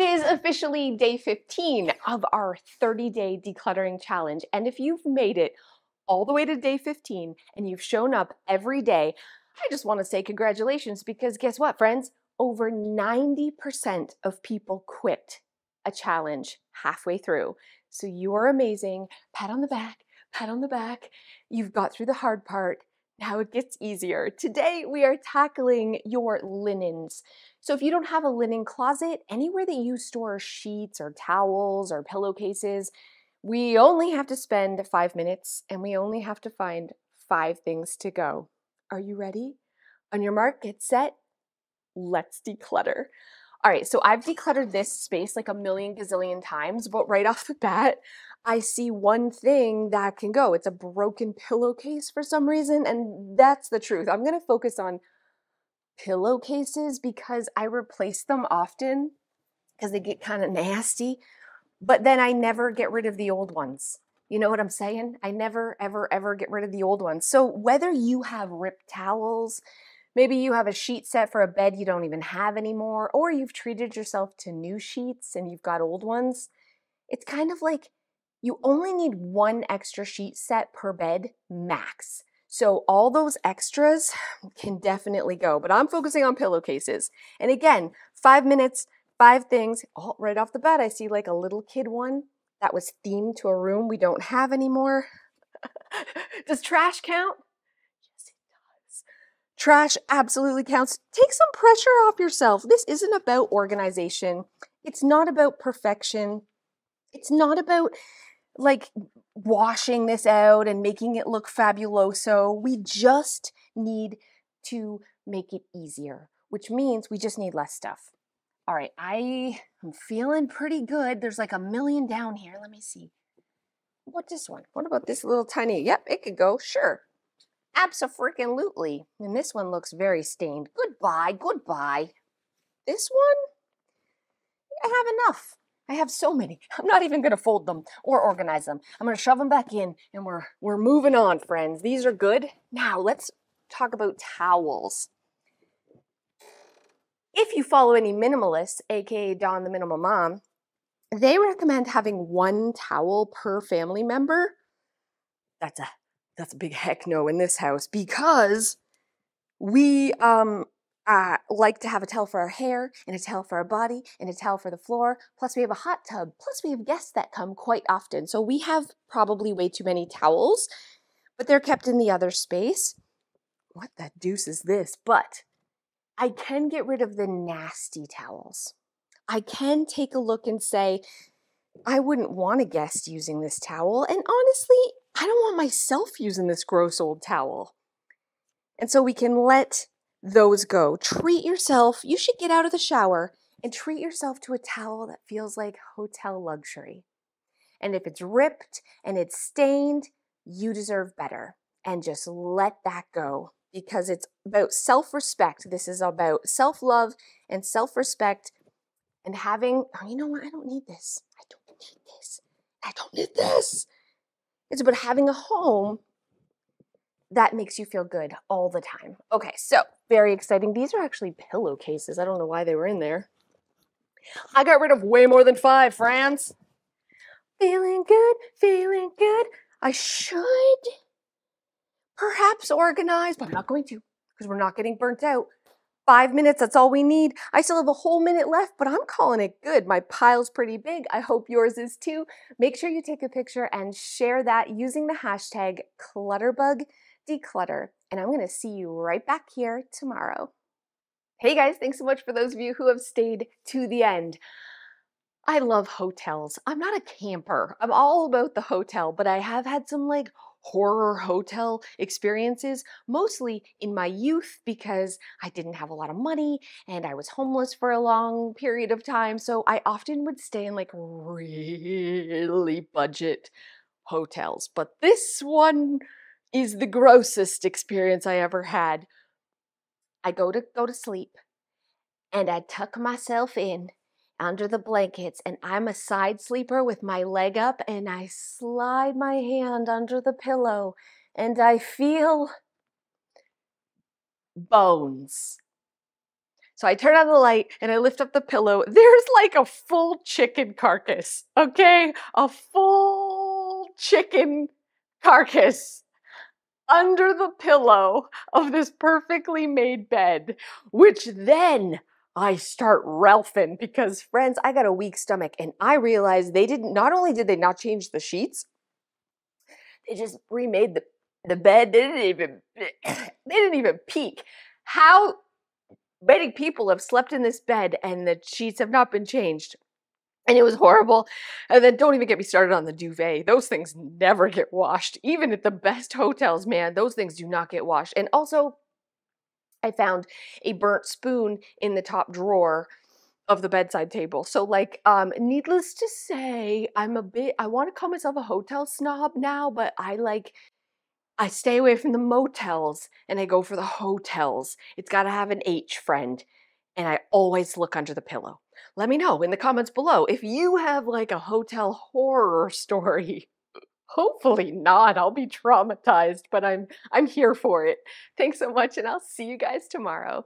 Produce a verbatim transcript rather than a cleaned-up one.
It is officially day fifteen of our thirty day decluttering challenge, and if you've made it all the way to day fifteen and you've shown up every day, I just want to say congratulations, because guess what, friends? Over ninety percent of people quit a challenge halfway through. So you are amazing. Pat on the back, pat on the back. You've got through the hard part. Now it gets easier. Today we are tackling your linens. So if you don't have a linen closet, anywhere that you store sheets or towels or pillowcases, we only have to spend five minutes and we only have to find five things to go. Are you ready? On your mark, get set, let's declutter. All right, so I've decluttered this space like a million gazillion times, but right off the bat, I see one thing that can go. It's a broken pillowcase for some reason, and that's the truth. I'm gonna focus on pillowcases because I replace them often because they get kind of nasty, but then I never get rid of the old ones. You know what I'm saying? I never, ever, ever get rid of the old ones. So whether you have ripped towels, maybe you have a sheet set for a bed you don't even have anymore, or you've treated yourself to new sheets and you've got old ones, it's kind of like you only need one extra sheet set per bed max. So all those extras can definitely go, but I'm focusing on pillowcases. And again, five minutes, five things. Oh, right off the bat, I see like a little kid one that was themed to a room we don't have anymore. Does trash count? Trash absolutely counts. Take some pressure off yourself. This isn't about organization. It's not about perfection. It's not about like washing this out and making it look fabuloso. We just need to make it easier, which means we just need less stuff. All right, I am feeling pretty good. There's like a million down here. Let me see. What this one? What about this little tiny? Yep, it could go, sure. Abso-freaking-lutely. And this one looks very stained. Goodbye, goodbye. This one, I have enough. I have so many. I'm not even gonna fold them or organize them. I'm gonna shove them back in and we're, we're moving on, friends. These are good. Now let's talk about towels. If you follow any minimalists, A K A Dawn the Minimal Mom, they recommend having one towel per family member. That's a That's a big heck no in this house, because we um, uh, like to have a towel for our hair and a towel for our body and a towel for the floor. Plus we have a hot tub. Plus we have guests that come quite often. So we have probably way too many towels, but they're kept in the other space. What the deuce is this? But I can get rid of the nasty towels. I can take a look and say, I wouldn't want a guest using this towel. And honestly, I don't want myself using this gross old towel. And so we can let those go. Treat yourself. You should get out of the shower and treat yourself to a towel that feels like hotel luxury. And if it's ripped and it's stained, you deserve better. And just let that go, because it's about self-respect. This is about self-love and self-respect and having, oh, you know what? I don't need this. I don't need this. I don't need this. It's about having a home that makes you feel good all the time. Okay, so very exciting. These are actually pillowcases. I don't know why they were in there. I got rid of way more than five, friends. Feeling good, feeling good. I should perhaps organize, but I'm not going to, because we're not getting burnt out. Five minutes, that's all we need. I still have a whole minute left, but I'm calling it good. My pile's pretty big. I hope yours is too. Make sure you take a picture and share that using the hashtag Clutterbug Declutter. And I'm gonna see you right back here tomorrow. Hey guys, thanks so much for those of you who have stayed to the end. I love hotels. I'm not a camper. I'm all about the hotel, but I have had some like horror hotel experiences, mostly in my youth because I didn't have a lot of money and I was homeless for a long period of time. So I often would stay in like really budget hotels. But this one is the grossest experience I ever had. I go to go to sleep and I tuck myself in under the blankets, and I'm a side sleeper with my leg up, and I slide my hand under the pillow and I feel bones. So I turn on the light and I lift up the pillow. There's like a full chicken carcass, okay? A full chicken carcass under the pillow of this perfectly made bed, which then I start ralphing because, friends, I got a weak stomach and I realized they didn't, not only did they not change the sheets, they just remade the, the bed. They didn't even, they didn't even peek. How many people have slept in this bed and the sheets have not been changed? And it was horrible. And then don't even get me started on the duvet. Those things never get washed. Even at the best hotels, man, those things do not get washed. And also, I found a burnt spoon in the top drawer of the bedside table. So like, um, needless to say, I'm a bit, I want to call myself a hotel snob now, but I like, I stay away from the motels and I go for the hotels. It's got to have an H, friend. And I always look under the pillow. Let me know in the comments below if you have like a hotel horror story. Hopefully not. I'll be traumatized, but I'm I'm here for it. Thanks so much, and I'll see you guys tomorrow.